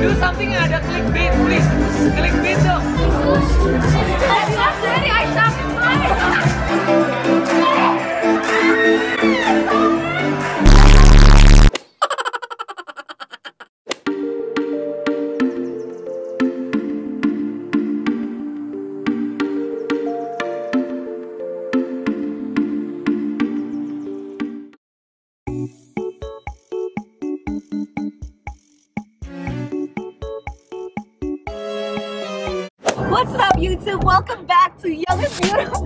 Do something yang ada clickbait, please. Clickbait dong. What's up, YouTube? Welcome back to Young and Beautiful.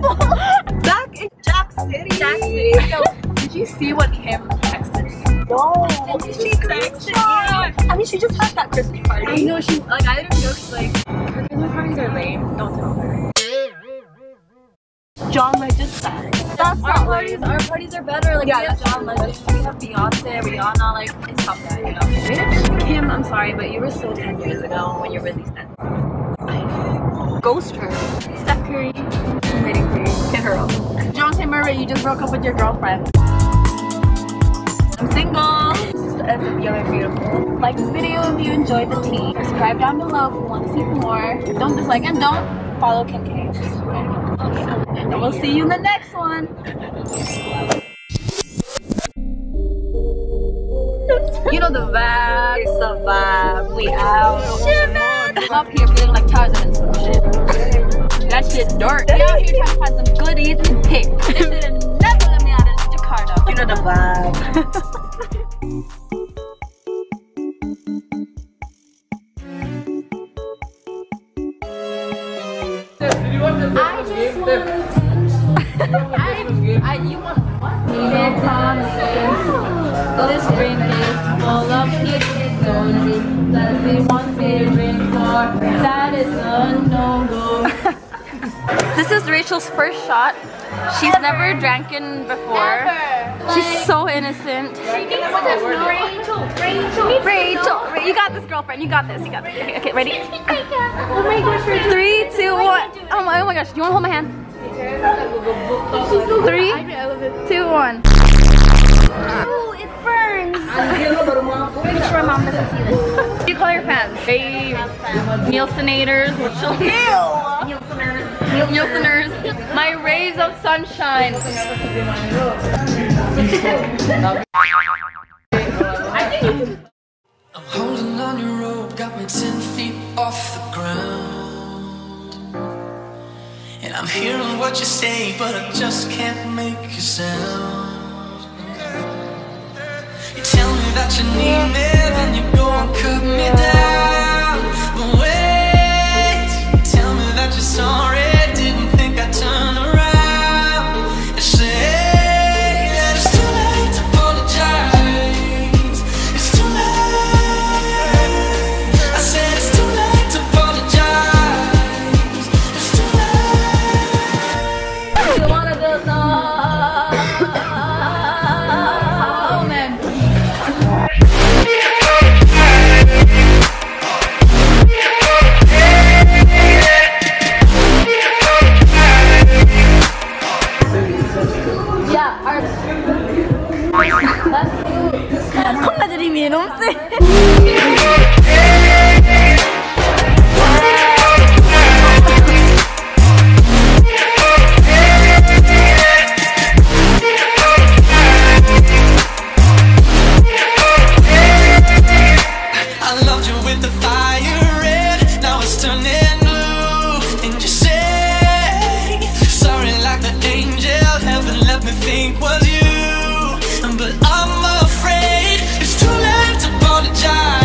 Back in Jack City. Jack City. So, did you see what Kim texted? No. She texted you. I mean, she just had that Christmas party. I know, she, like, I didn't know, cause, like, her Christmas parties are lame. Don't tell her. John Legend said. That's not lame. Our parties are better. Like, yeah, we have John Legend, we have Beyonce, Rihanna, like, it's top that, you know? Kim, I'm sorry, but you were so 10 years ago when you released that. Ghost her. Steph Curry. I'm waiting for you. Get her off. Jonte Murray, you just broke up with your girlfriend. I'm single. This is the end of Young and Beautiful. Like this video if you enjoyed the tea. Subscribe down below if you want to see more. Don't dislike and don't follow Kim K. And we'll see you in the next one. You know the vibe. It's the vibe. We out. Shit, man. I'm up here feeling like Tarzan and some shit. That shit dark. We out here trying to find some goodies and pick. They should have never let me out of Jakarta. You know the vibe. I just want attention. You want what? Needed time. This ring is full of hidden stories that they want to bring for. That is a no-go. This is Rachel's first shot. She's never dranken before. Never. She's like, so innocent. She needs to know. Rachel. You got this, girlfriend. You got this. Okay, ready? Oh my gosh, Rachel. 3, 2, 1. Oh my gosh. You want to hold my hand? 3, 2, 1. Oh, it burns. Make sure my mom doesn't see this. What do you call your fans? They Nielsenators. Ew. Nielseners, my rays of sunshine. I'm holding on your rope, got me 10 feet off the ground. And I'm hearing what you say, but I just can't make a sound. You tell me that you need me, then you go and cut me down. But wait, you tell me that you're sorry. It's too late to apologize.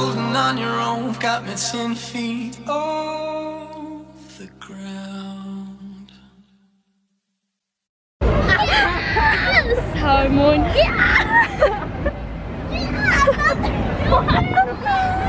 floating on your own, got me 10 feet off the ground. This is how I'm on. Yeah! Yeah!